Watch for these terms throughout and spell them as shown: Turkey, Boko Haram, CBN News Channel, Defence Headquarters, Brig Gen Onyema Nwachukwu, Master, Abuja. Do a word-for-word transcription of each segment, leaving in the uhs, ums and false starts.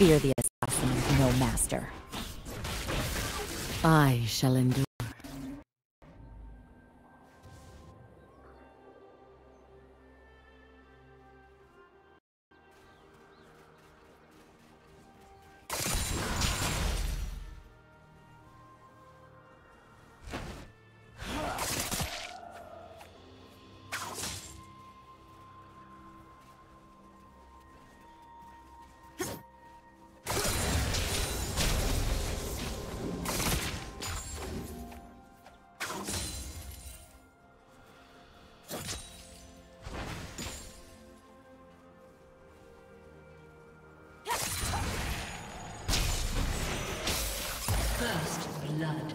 Fear the assassin, no master. I shall endure. First blood.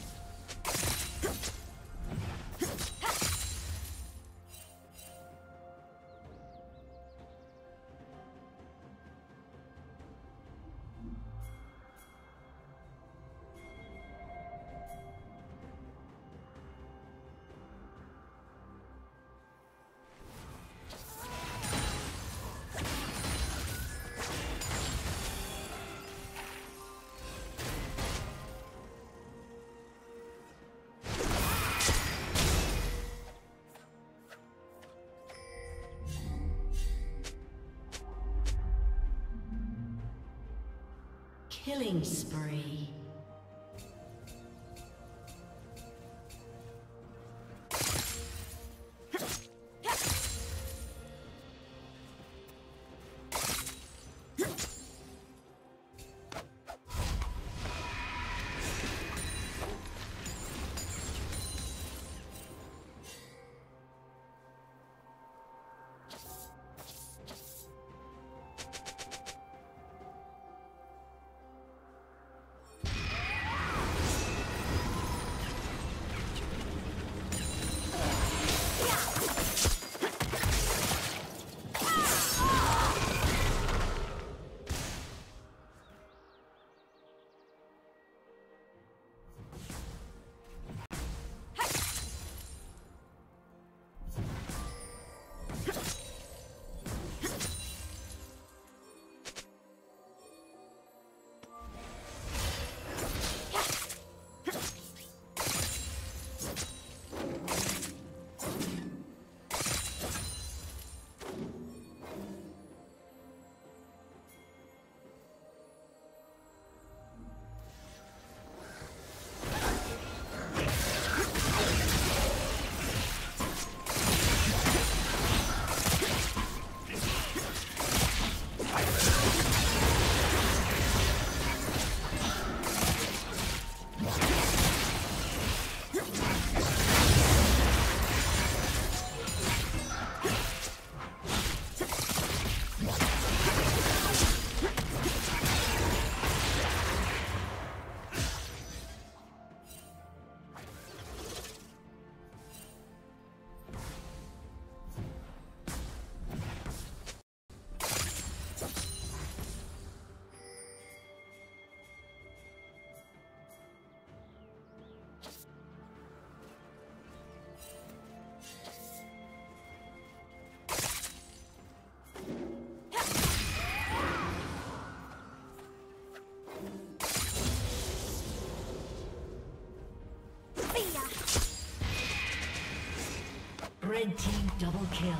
Killing spree. Red team double kill.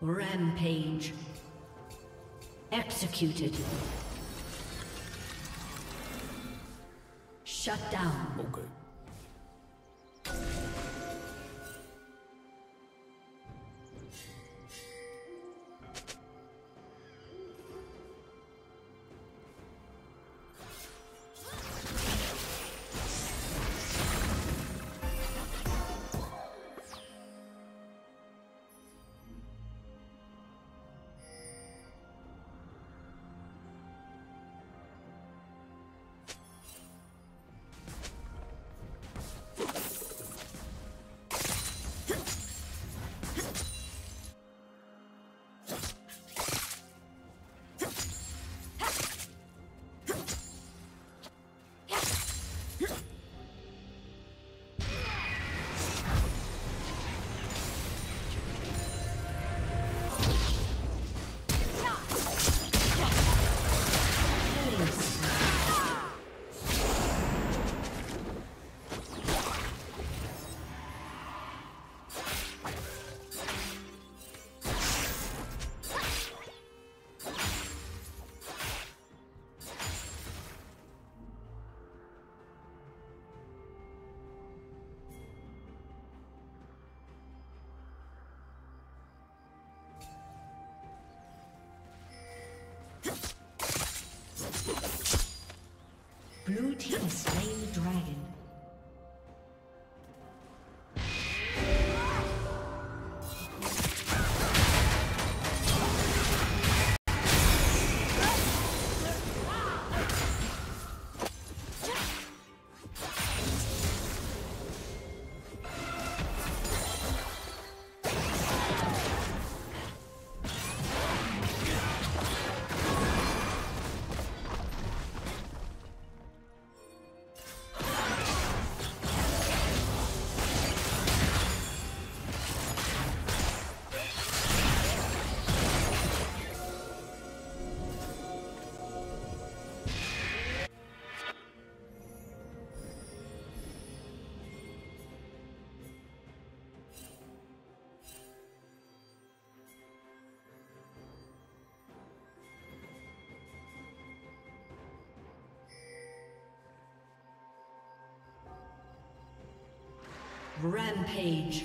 Rampage. Executed. Shut down. Okay. Blue team has slain the dragon. Rampage.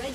Red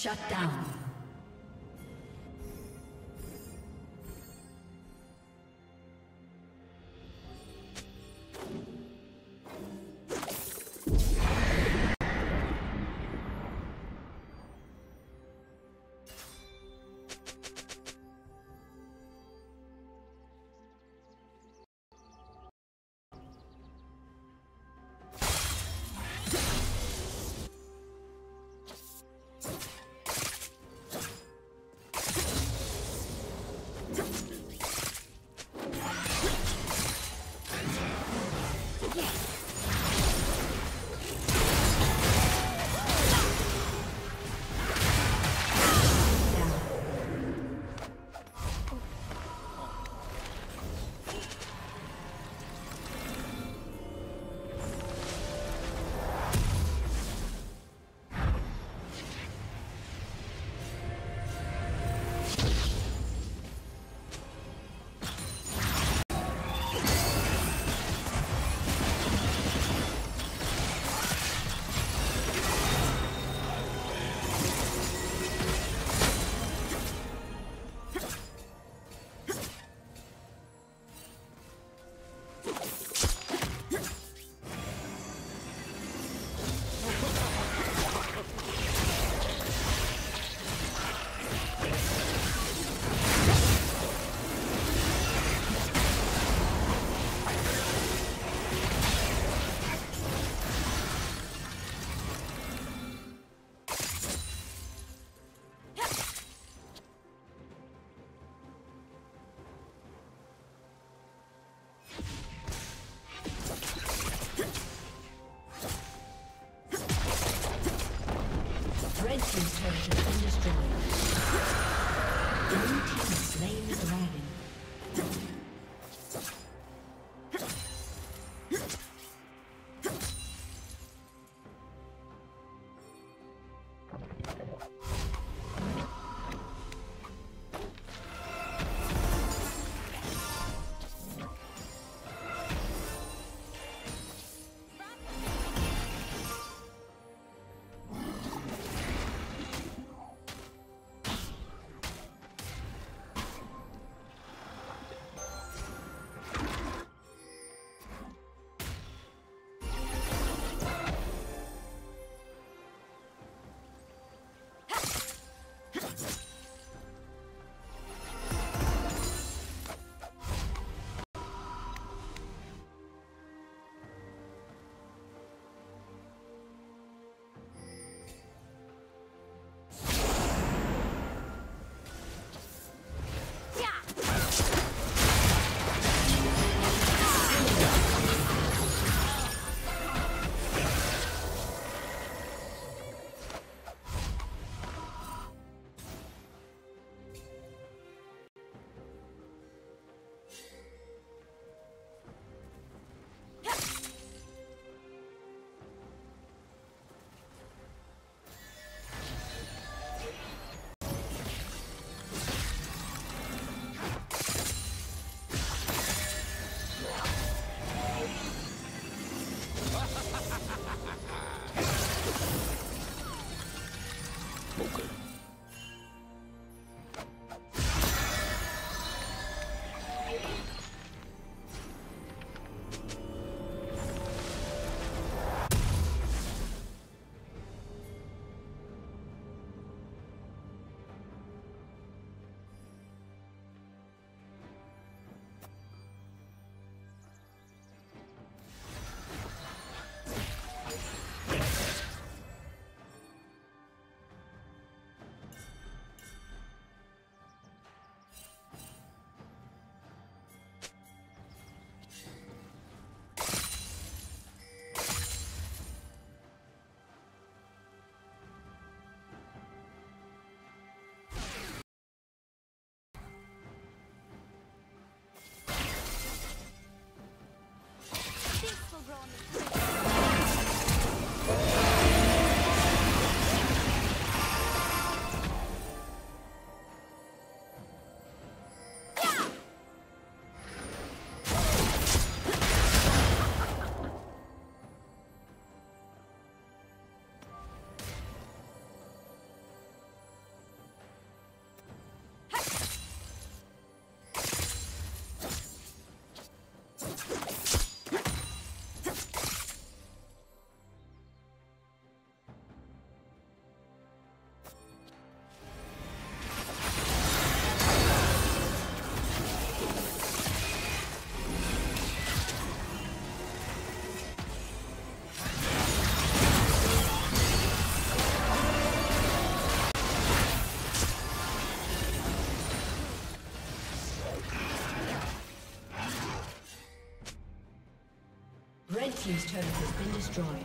Shut down. slain the dragon. Red team's turret has been destroyed.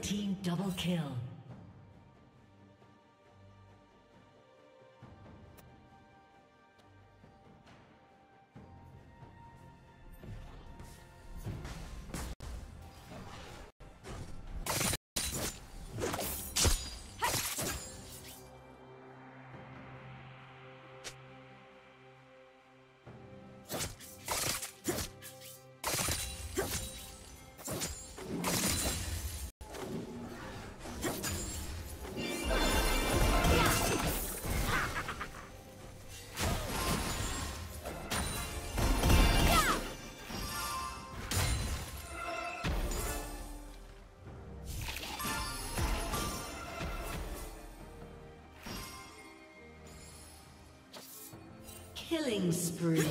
Team double kill. Killing spree.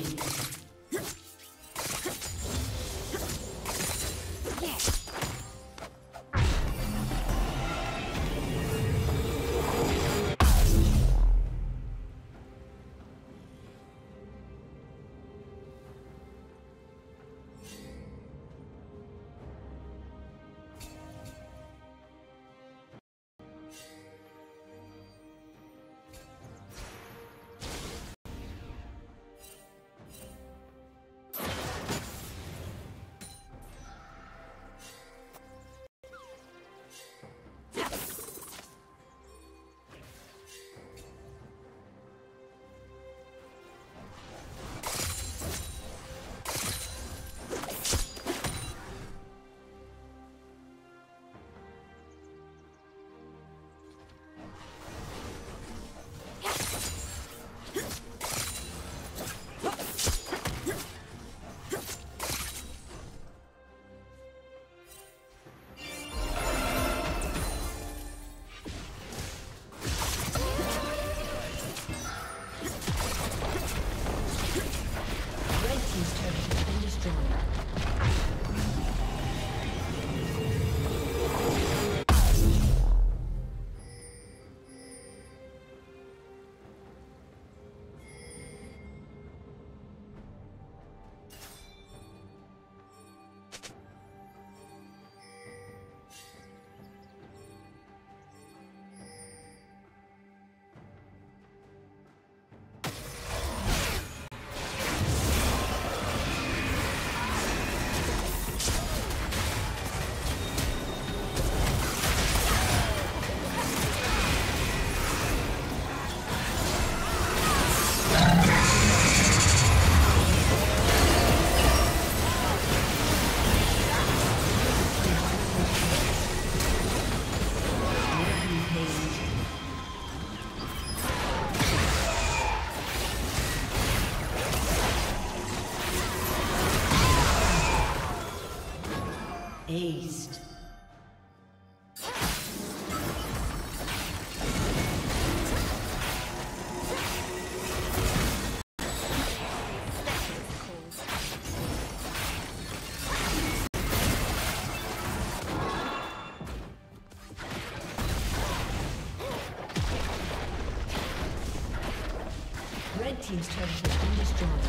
Red team's turret has been destroyed.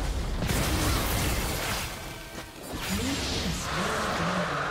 Blue team is very down.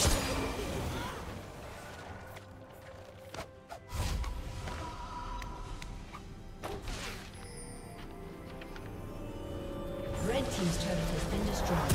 His turret has been destroyed.